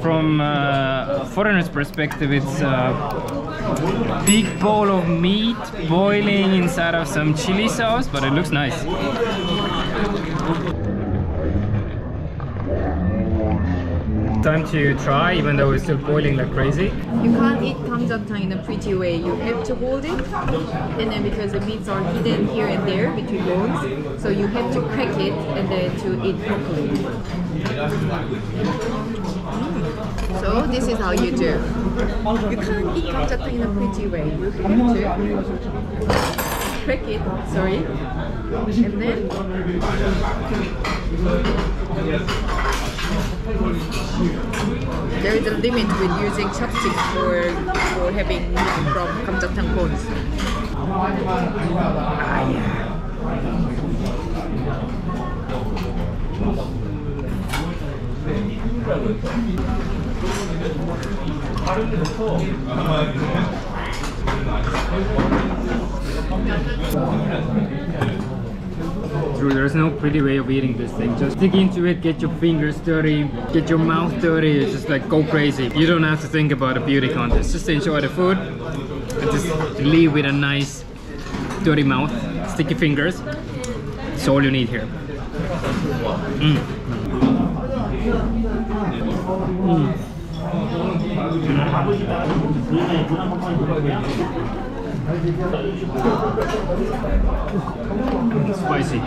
From foreigner's perspective, it's a big bowl of meat boiling inside of some chili sauce, but it looks nice. Time to try, even though it's still boiling like crazy. You can't eat gamjatang in a pretty way. You have to hold it, and then because the meats are hidden here and there between bones, so you have to crack it and then to eat properly. So this is how you do. You can't eat gamjatang in a pretty way. You have to crack it, sorry, and then. There is a limit with using chopsticks for having from gamjatang bones. True, there's no pretty way of eating this thing. Just dig into it, get your fingers dirty, get your mouth dirty, it's just like go crazy. You don't have to think about a beauty contest. Just enjoy the food and just leave with a nice dirty mouth, sticky fingers. It's all you need here. Spicy.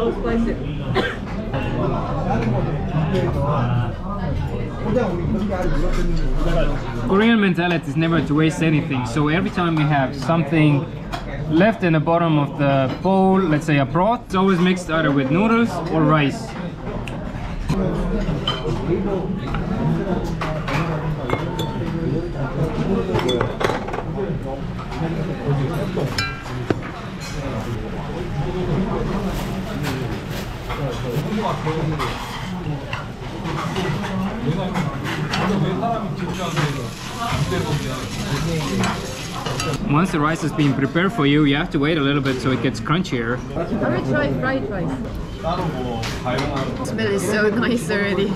Oh, spicy. Korean mentality is never to waste anything. So every time we have something left in the bottom of the bowl, let's say a broth, it's always mixed either with noodles or rice. Once the rice has been prepared for you, you have to wait a little bit so it gets crunchier. Let me try fried rice. The smell is so nice already.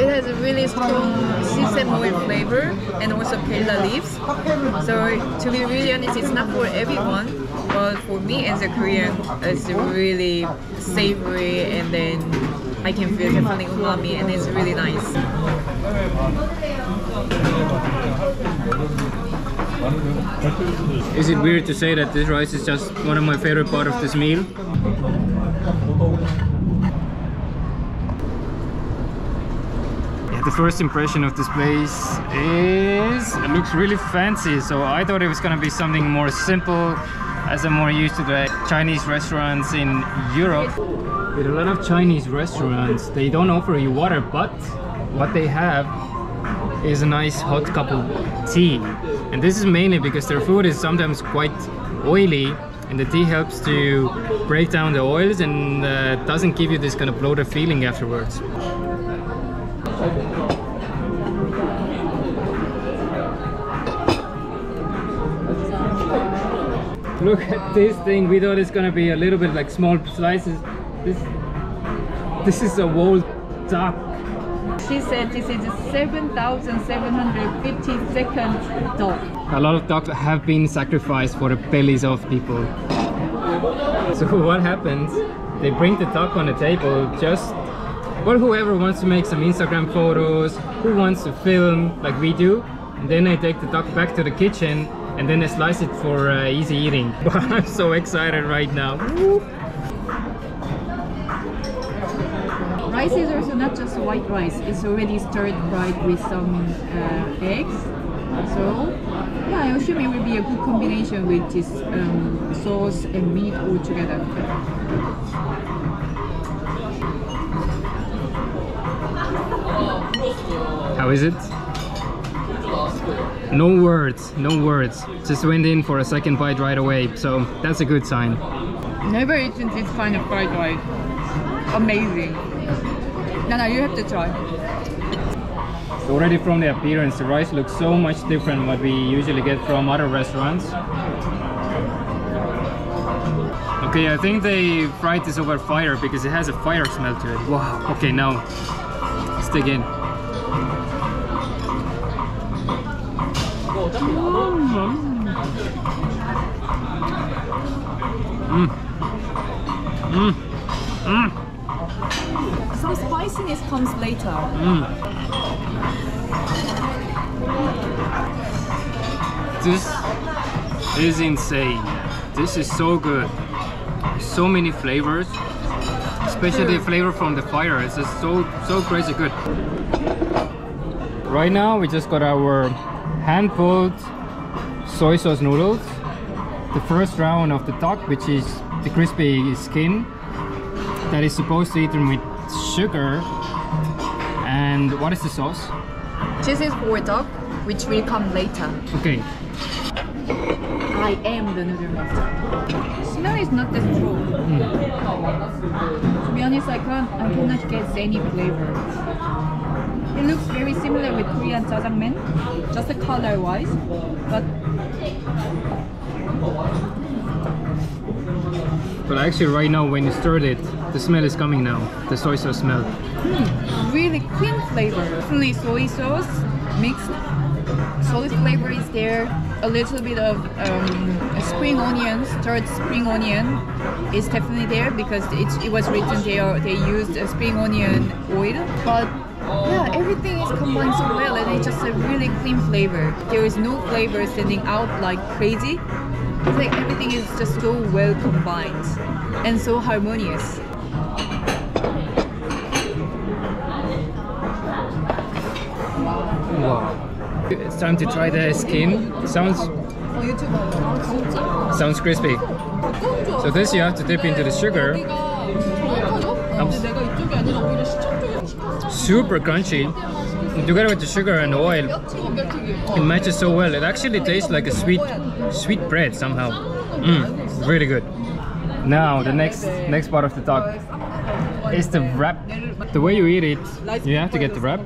It has a really strong sesame oil flavor and also perilla leaves. So to be really honest, it's not for everyone, but for me as a Korean, it's really savory and then I can feel the feeling of umami and it's really nice. Is it weird to say that this rice is just one of my favorite part of this meal? The first impression of this place is it looks really fancy, so I thought it was gonna be something more simple, as I'm more used to the Chinese restaurants in Europe. With a lot of Chinese restaurants, they don't offer you water, but what they have is a nice hot cup of tea. And this is mainly because their food is sometimes quite oily, and the tea helps to break down the oils and doesn't give you this kind of bloated feeling afterwards. Look at this thing. We thought it's gonna be a little bit like small slices. This is a whole duck. She said this is a 7,752nd duck. A lot of ducks have been sacrificed for the bellies of people. So what happens? They bring the duck on the table just for whoever wants to make some Instagram photos, who wants to film like we do, and then they take the duck back to the kitchen. And then I slice it for easy eating. I'm so excited right now. Rice is also not just white rice. It's already stirred fried with some eggs. So yeah, I assume it will be a good combination with this sauce and meat all together. How is it? No words. Just went in for a second bite right away. So that's a good sign. Never eaten this kind of fried rice. Amazing. No, you have to try. Already from the appearance, the rice looks so much different from what we usually get from other restaurants. Okay, I think they fried this over fire because it has a fire smell to it. Wow. Okay, now let's dig in. Some spiciness comes later. This is insane. This is so good. So many flavors, especially the flavor from the fire. It's just so crazy good. Right now we just got our hand-pulled soy sauce noodles, the first round of the tak, which is the crispy skin that is supposed to eaten with sugar. And what is the sauce? This is for tak, which will come later. Okay. I am the noodle master. Smell is not that strong. To be honest, I cannot get any flavor. It looks very similar with Korean Sajangmen, just the color wise, but actually right now when you stirred it, the smell is coming now, the soy sauce smell. Really clean flavor. Only soy sauce mixed. Solid flavor is there. A little bit of spring onion, stirred spring onion is definitely there because it was written they used a spring onion oil. But yeah, everything is combined so well and it's just a really clean flavor. There is no flavor standing out like crazy. It's like everything is just so well combined and so harmonious. Wow. It's time to try the skin. Sounds crispy. So this you have to dip into the sugar. Super crunchy. Together with the sugar and the oil, it matches so well. It actually tastes like a sweet bread somehow. Really good. Now the next part of the tak is the wrap. The way you eat it, you have to get the wrap.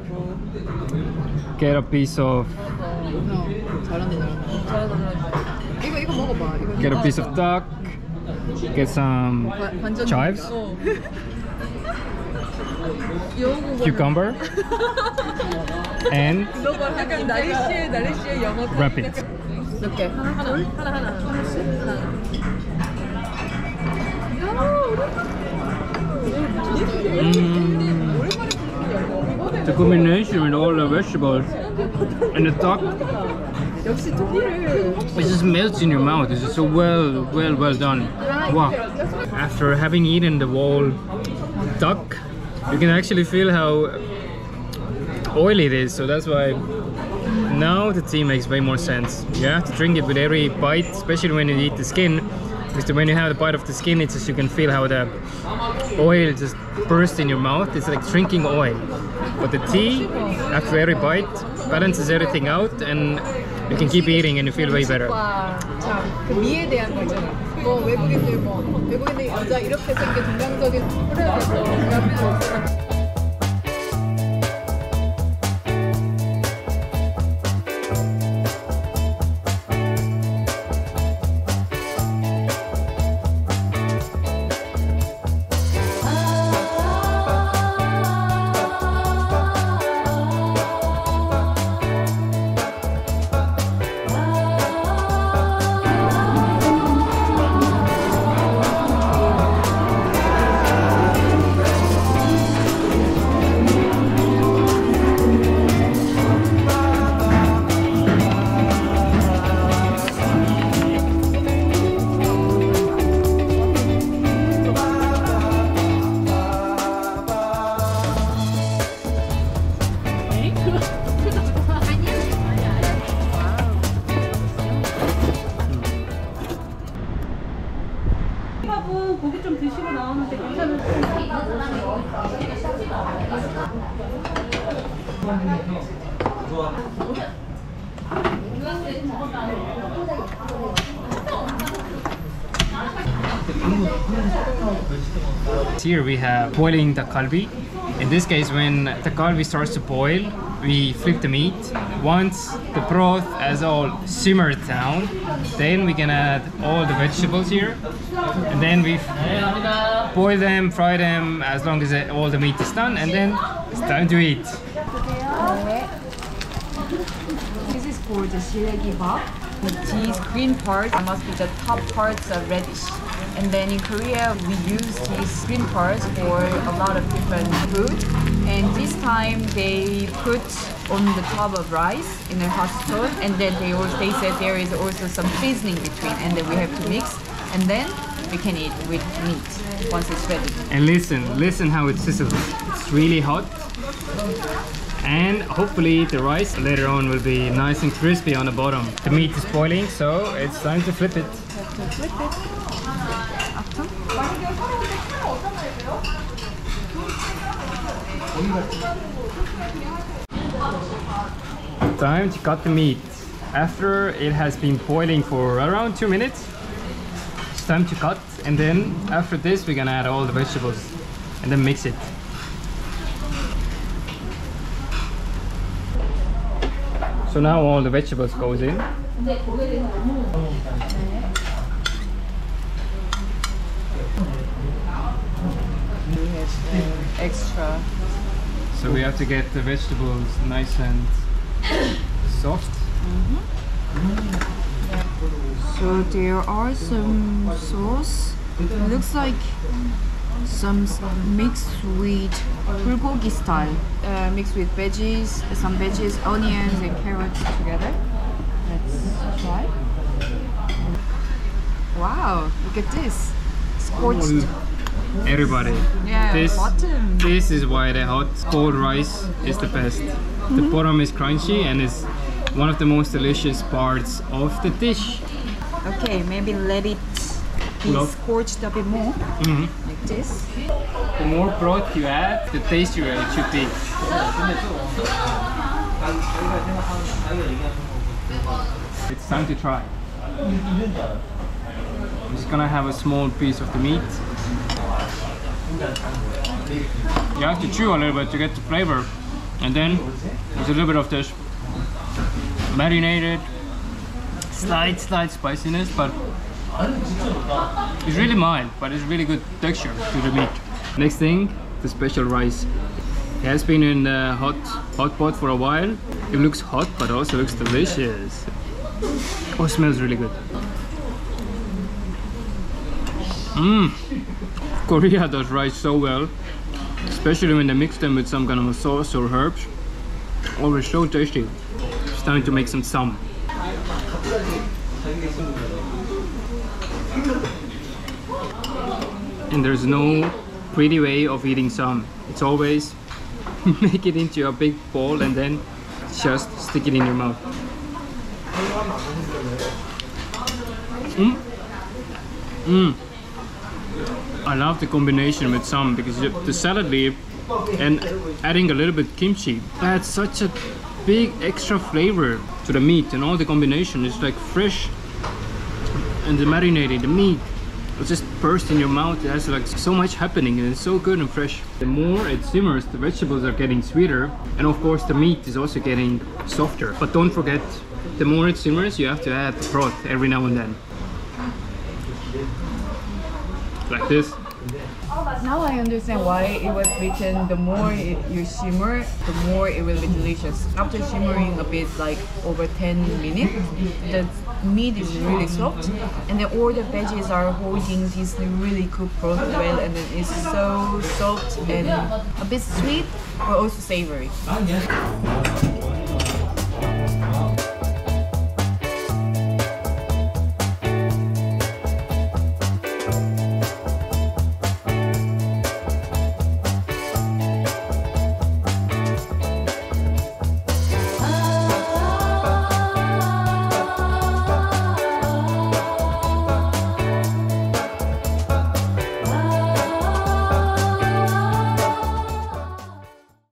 Get a piece of tak, get some chives, cucumber, and wrap it. The combination with all the vegetables and the tak, it just melts in your mouth. It's just so well done. Wow. After having eaten the whole tak, you can actually feel how oily it is. So that's why now the tea makes way more sense. You have to drink it with every bite, especially when you eat the skin. Because when you have a bite of the skin, it's just you can feel how the oil just bursts in your mouth. It's like drinking oil. But the tea, after every bite, balances everything out and you can keep eating and you feel way better. Here we have boiling the kalbi. In this case, when the kalbi starts to boil, we flip the meat. Once the broth has all simmered down, then we can add all the vegetables here. And then we boil them, fry them, as long as all the meat is done, and then it's time to eat. This is called the shiregi bak. These green parts must be the top parts of radish. And then in Korea, we use these green parts for a lot of different food. And this time they put on the top of rice in a hot stove, and then they said there is also some seasoning between, and then we have to mix, and then we can eat with meat once it's ready. And listen how it sizzles. It's really hot, and hopefully the rice later on will be nice and crispy on the bottom. The meat is boiling, so it's time to flip it. Time to cut the meat. After it has been boiling for around 2 minutes, it's time to cut, and then after this we're gonna add all the vegetables and then mix it. So now all the vegetables goes in. We have extra. So we have to get the vegetables nice and soft. Mm-hmm. So there are some sauce. It looks like some mixed with bulgogi style. Mixed with veggies, some veggies, onions and carrots together. Let's try. Wow, look at this. Scorched. Everybody, yeah, this is why the hot cold rice is the best. Mm-hmm. The bottom is crunchy and it's one of the most delicious parts of the dish. Okay, maybe let it be scorched a bit more, like this. The more broth you add, the tastier it should be. It's time to try. I'm just gonna have a small piece of the meat. You have to chew a little bit to get the flavor, and then there's a little bit of this marinated slight spiciness, but it's really mild, but it's really good texture to the meat. Next thing, the special rice. It has been in the hot pot for a while. It looks hot but also looks delicious. Oh, it smells really good. Korea does rice so well, especially when they mix them with some kind of a sauce or herbs. Always so tasty. It's time to make some sam. And there's no pretty way of eating sam. It's always make it into a big ball and then just stick it in your mouth. I love the combination with sam, because the salad leaf and adding a little bit kimchi adds such a big extra flavor to the meat, and all the combination is like fresh, and the marinating, the meat will just burst in your mouth. It has like so much happening, and it's so good and fresh. The more it simmers, the vegetables are getting sweeter, and of course the meat is also getting softer. But don't forget, the more it simmers, you have to add broth every now and then. Like this. Now I understand why it was written the more you simmer, the more it will be delicious. After simmering a bit, like over 10 minutes, the meat is really soft, and then all the veggies are holding this really cooked broth well, and then it's so soft and a bit sweet, but also savory.